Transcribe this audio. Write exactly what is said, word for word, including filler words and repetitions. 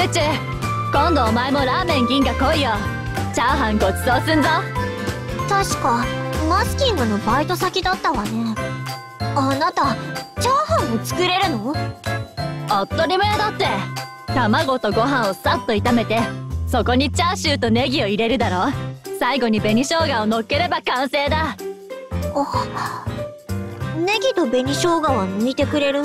チュチュ、今度お前もラーメン銀河来いよ。チャーハンごちそうすんぞ。確かマスキングのバイト先だったわね。あなたチャーハンも作れるの？当たり前だって。卵とご飯をさっと炒めて、そこにチャーシューとネギを入れるだろ。最後に紅生姜を乗っければ完成だ。あ、ネギと紅生姜は抜いてくれる？